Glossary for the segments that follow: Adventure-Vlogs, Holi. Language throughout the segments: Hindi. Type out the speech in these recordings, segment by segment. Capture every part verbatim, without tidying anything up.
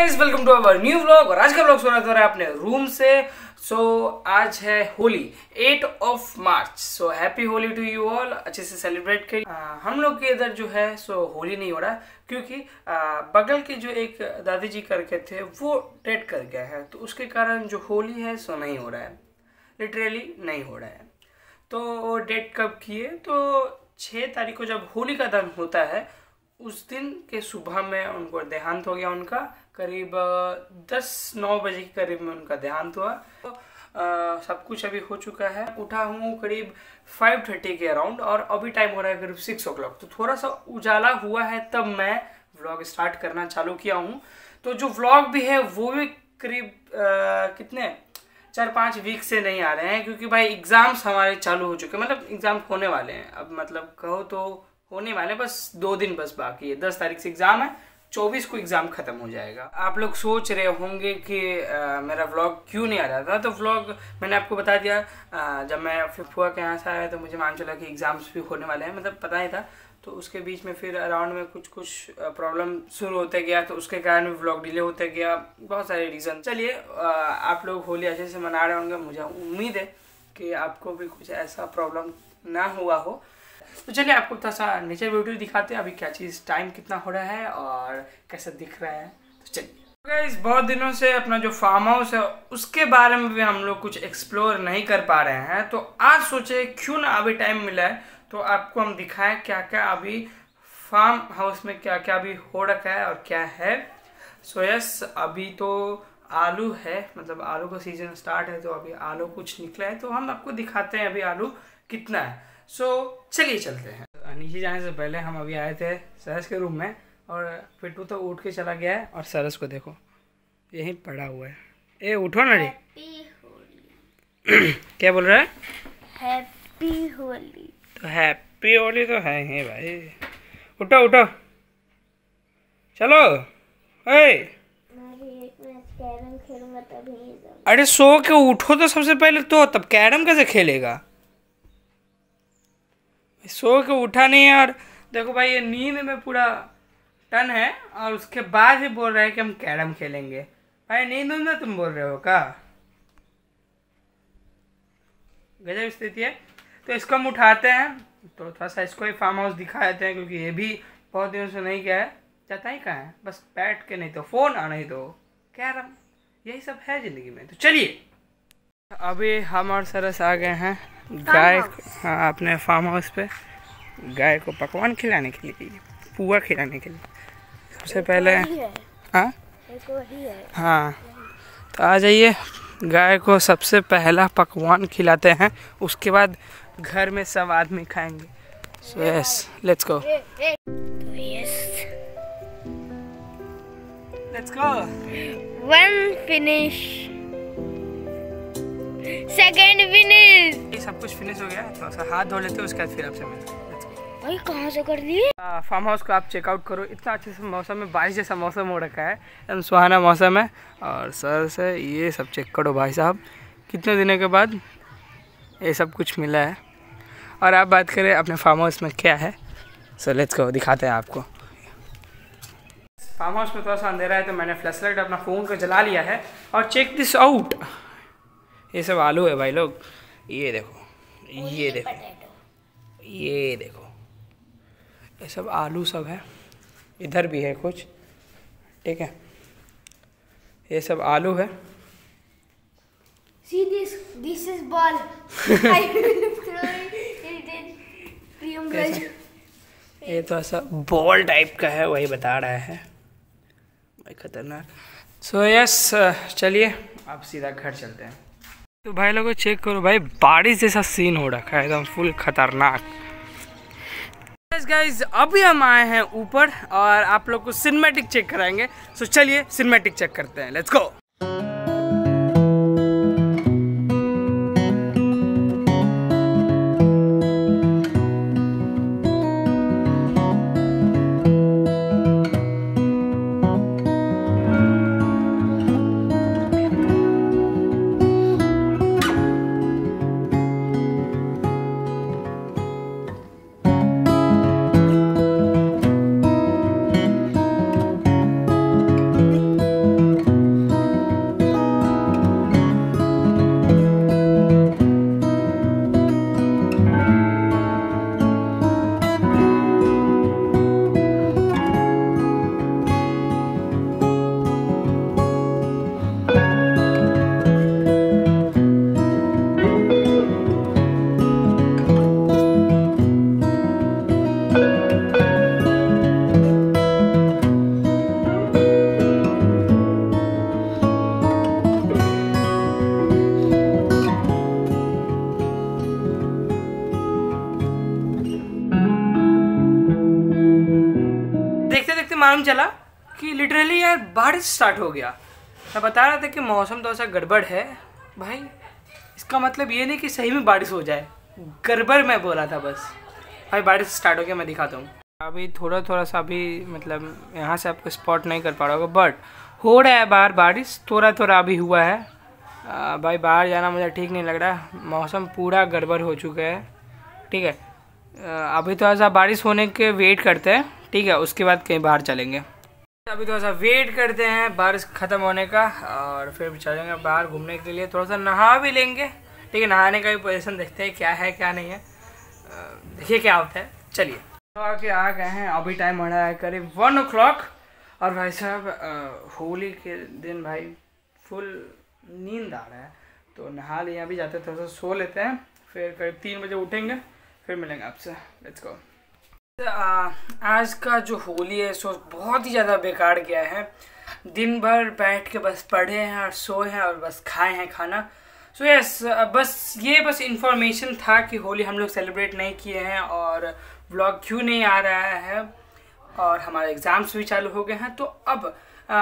Guys, welcome to our new vlog. और आज का व्लॉग सुना था आपने रूम से। सो so, आज है होली आठ of March. So happy Holi to you all. अच्छे से सेलिब्रेट करिए। हम लोग के इधर जो है सो so, होली नहीं हो रहा क्योंकि आ, बगल के जो एक दादी जी करके थे वो डेट कर गए हैं, तो उसके कारण जो होली है सो so नहीं हो रहा है, लिटरली नहीं हो रहा है। तो डेट कब किए, तो छः तारीख को जब होली का दहन होता है उस दिन के सुबह में उनको देहांत हो गया। उनका करीब दस नौ बजे के करीब में उनका देहांत हुआ। तो, आ, सब कुछ अभी हो चुका है। उठा हूँ करीब फाइव थर्टी के अराउंड और अभी टाइम हो रहा है करीब सिक्स ओ क्लॉक। तो थोड़ा सा उजाला हुआ है तब मैं व्लॉग स्टार्ट करना चालू किया हूँ। तो जो व्लॉग भी है वो भी करीब आ, कितने चार पाँच वीक से नहीं आ रहे हैं क्योंकि भाई एग्ज़ाम्स हमारे चालू हो चुके हैं, मतलब एग्ज़ाम होने वाले हैं। अब मतलब कहो तो होने वाले बस दो दिन बस बाकी है। दस तारीख से एग्ज़ाम है, चौबीस को एग्ज़ाम ख़त्म हो जाएगा। आप लोग सोच रहे होंगे कि आ, मेरा व्लॉग क्यों नहीं आ रहा था। तो व्लॉग मैंने आपको बता दिया। आ, जब मैं फुआ के यहाँ से आया तो मुझे मान चला कि एग्ज़ाम्स भी होने वाले हैं, मतलब पता ही था। तो उसके बीच में फिर अराउंड में कुछ कुछ प्रॉब्लम शुरू होते गया, तो उसके कारण व्लॉग डिले होते गया, बहुत सारे रीज़न। चलिए, आप लोग होली अच्छे से मना रहे होंगे, मुझे उम्मीद है कि आपको भी कुछ ऐसा प्रॉब्लम ना हुआ हो। तो चलिए आपको थोड़ा सा नेचर ब्यूटी दिखाते हैं अभी क्या चीज़, टाइम कितना हो रहा है और कैसा दिख रहा है। तो चलिए गाइस, बहुत दिनों से अपना जो फार्म हाउस है उसके बारे में भी हम लोग कुछ एक्सप्लोर नहीं कर पा रहे हैं। तो आज सोचे क्यों ना अभी टाइम मिला है तो आपको हम दिखाएं क्या क्या अभी फार्म हाउस में क्या क्या अभी हो रखा है और क्या है। सो यस, अभी तो आलू है, मतलब आलू का सीजन स्टार्ट है, तो अभी आलू कुछ निकला है तो हम आपको दिखाते हैं अभी आलू कितना है। सो so, चलिए चलते हैं। नीचे जाने से पहले हम अभी आए थे सरस के रूम में और पिट्टू तो उठ के चला गया है और सरस को देखो यहीं पड़ा हुआ है। ए उठो ना रे। क्या बोल रहा है? हैप्पी होली। तो हैप्पी होली तो है ही भाई। उठो उठो चलो। ए अरे सो के उठो तो सबसे पहले, तो तब कैरम कैसे खेलेगा? सो के उठा नहीं है और देखो भाई ये नींद में पूरा टन है और उसके बाद ही बोल रहा है कि हम कैरम खेलेंगे। भाई नींद में तुम बोल रहे हो का? गजब स्थिति है। तो इसको हम उठाते हैं, तो थोड़ा सा इसको ही फार्म हाउस दिखा देते हैं क्योंकि ये भी बहुत दिनों से नहीं गया है। जाता ही कहाँ है, बस बैठ के, नहीं तो फ़ोन और नहीं तो कैरम, यही सब है ज़िंदगी में। तो चलिए अभी हम और सरस आ गए हैं गाय, हाँ, अपने फार्म हाउस पे गाय को पकवान खिलाने के लिए, पुआ खिलाने के लिए। सबसे पहले हाँ हाँ तो आ जाइए, गाय को सबसे पहला पकवान खिलाते हैं, उसके बाद घर में सब आदमी खाएंगे। So yes, let's go let's go. One finish, second finish. ये सब कुछ फिनिश हो गया, थोड़ा सा हाथ धो लेते हैं उसके बाद फिर आपसे मिलते हैं। भाई कहाँ से कर दिए? फार्म हाउस को आप चेकआउट करो, इतना अच्छे से मौसम में, बारिश जैसा मौसम हो रखा है, एकदम सुहाना मौसम है। और सर से ये सब चेक करो भाई साहब, कितने दिनों के बाद ये सब कुछ मिला है। और आप बात करें अपने फार्म हाउस में क्या है, सर लेट्स गो, दिखाते हैं आपको। फार्म हाउस में थोड़ा सा अंधेरा है तो मैंने फ्लैश लाइट अपना फ़ोन को जला लिया है। और चेक दिस आउट, ये सब आलू है भाई लोग, ये देखो ये देखो ये देखो, ये सब आलू सब है। इधर भी है कुछ, ठीक है, ये सब आलू है। See this, this is ball. I will throw it in premium goal. ये तो ऐसा बॉल टाइप का है, वही बता रहा है भाई, खतरनाक। सो यस, चलिए आप सीधा घर चलते हैं। तो भाई लोगों चेक करो भाई, बारिश जैसा सीन हो रखा है, एकदम फुल खतरनाक। यस गाइस, अभी हम आए हैं ऊपर और आप लोग को सिनेमैटिक चेक कराएंगे। सो चलिए सिनेमैटिक चेक करते हैं, लेट्स गो। काम चला कि लिटरली यार बारिश स्टार्ट हो गया। मैं बता रहा था कि मौसम थोड़ा सा गड़बड़ है भाई, इसका मतलब ये नहीं कि सही में बारिश हो जाए, गड़बड़ मैं बोला था बस भाई। बारिश स्टार्ट हो गया, मैं दिखाता हूँ। अभी थोड़ा थोड़ा सा अभी मतलब यहाँ से आपको स्पॉट नहीं कर पा रहा होगा, बट हो रहा है बाहर बारिश, थोड़ा थोड़ा अभी हुआ है। आ, भाई बाहर जाना मुझे ठीक नहीं लग रहा, मौसम पूरा गड़बड़ हो चुका है। ठीक है, आ, अभी थोड़ा सा बारिश होने के वेट करते हैं, ठीक है, उसके बाद कहीं बाहर चलेंगे। अभी थोड़ा सा वेट करते हैं बारिश ख़त्म होने का और फिर चलेंगे बाहर घूमने के लिए, थोड़ा सा नहा भी लेंगे। ठीक है, नहाने का भी पोजीशन देखते हैं क्या है क्या नहीं है, देखिए क्या होता है। चलिए तो आके आ गए हैं, अभी टाइम हो रहा है करीब वन ओ क्लॉक। और भाई साहब होली के दिन भाई फुल नींद आ रहा है, तो नहा लिए, अभी जाते थोड़ा सा सो लेते हैं, फिर करीब तीन बजे उठेंगे, फिर मिलेंगे आपसे। Let's go. आज का जो होली है सो बहुत ही ज़्यादा बेकार गया है। दिन भर बैठ के बस पढ़े हैं और सोए हैं और बस खाए हैं खाना। सो so यस yes, बस ये बस इन्फॉर्मेशन था कि होली हम लोग सेलिब्रेट नहीं किए हैं और व्लॉग क्यों नहीं आ रहा है, और हमारे एग्ज़ाम्स भी चालू हो गए हैं। तो अब आ,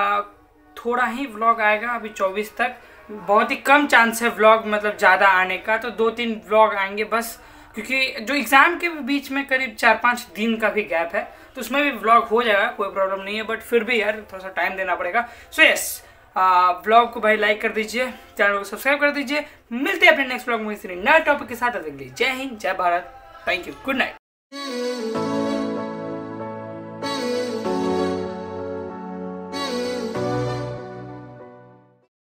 थोड़ा ही व्लॉग आएगा अभी चौबीस तक, बहुत ही कम चांस है व्लॉग मतलब ज़्यादा आने का। तो दो तीन व्लॉग आएंगे बस, क्योंकि जो एग्ज़ाम के बीच में करीब चार पाँच दिन का भी गैप है, तो उसमें भी व्लॉग हो जाएगा, कोई प्रॉब्लम नहीं है, बट फिर भी यार थोड़ा सा टाइम देना पड़ेगा। So so yes yes, vlog को भाई लाइक कर दीजिए, चैनल को सब्सक्राइब कर दीजिए। मिलते हैं अपने नेक्स्ट व्लॉग में किसी नए टॉपिक के साथ। जय हिंद, जय Bharat, thank you, good night.